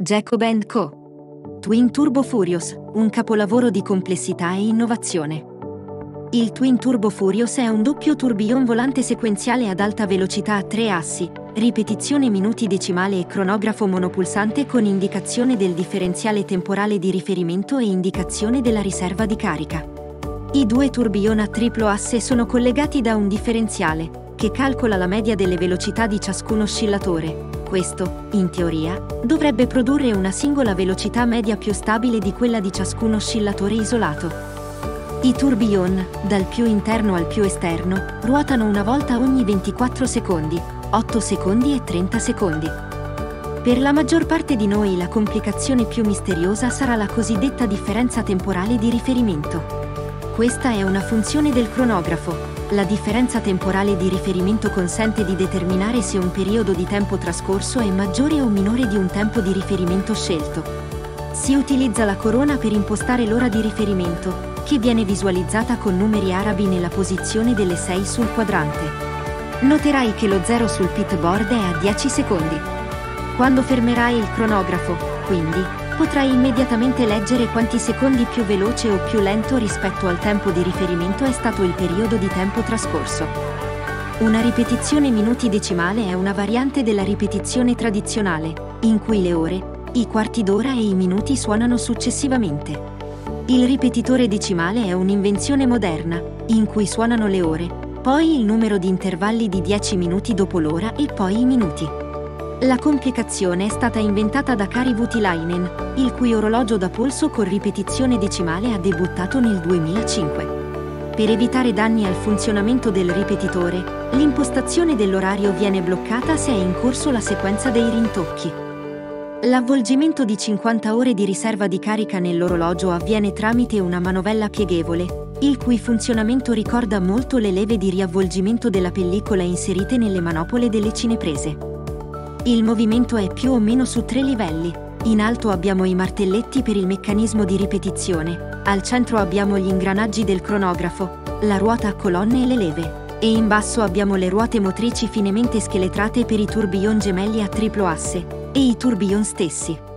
Jacob & Co. Twin Turbo Furious, un capolavoro di complessità e innovazione. Il Twin Turbo Furious è un doppio tourbillon volante sequenziale ad alta velocità a 3 assi, ripetizione minuti decimale e cronografo monopulsante con indicazione del differenziale temporale di riferimento e indicazione della riserva di carica. I due tourbillon a triplo asse sono collegati da un differenziale, che calcola la media delle velocità di ciascun oscillatore. Questo, in teoria, dovrebbe produrre una singola velocità media più stabile di quella di ciascun oscillatore isolato. I tourbillon, dal più interno al più esterno, ruotano una volta ogni 24 secondi, 8 secondi e 30 secondi. Per la maggior parte di noi la complicazione più misteriosa sarà la cosiddetta differenza temporale di riferimento. Questa è una funzione del cronografo. La differenza temporale di riferimento consente di determinare se un periodo di tempo trascorso è maggiore o minore di un tempo di riferimento scelto. Si utilizza la corona per impostare l'ora di riferimento, che viene visualizzata con numeri arabi nella posizione delle 6 sul quadrante. Noterai che lo 0 sul pitboard è a 10 secondi. Quando fermerai il cronografo, quindi, potrai immediatamente leggere quanti secondi più veloce o più lento rispetto al tempo di riferimento è stato il periodo di tempo trascorso. Una ripetizione minuti decimale è una variante della ripetizione tradizionale, in cui le ore, i quarti d'ora e i minuti suonano successivamente. Il ripetitore decimale è un'invenzione moderna, in cui suonano le ore, poi il numero di intervalli di 10 minuti dopo l'ora e poi i minuti. La complicazione è stata inventata da Kari Vutilainen, il cui orologio da polso con ripetizione decimale ha debuttato nel 2005. Per evitare danni al funzionamento del ripetitore, l'impostazione dell'orario viene bloccata se è in corso la sequenza dei rintocchi. L'avvolgimento di 50 ore di riserva di carica nell'orologio avviene tramite una manovella pieghevole, il cui funzionamento ricorda molto le leve di riavvolgimento della pellicola inserite nelle manopole delle cineprese. Il movimento è più o meno su 3 livelli. In alto abbiamo i martelletti per il meccanismo di ripetizione, al centro abbiamo gli ingranaggi del cronografo, la ruota a colonne e le leve, e in basso abbiamo le ruote motrici finemente scheletrate per i tourbillon gemelli a triplo asse, e i tourbillon stessi.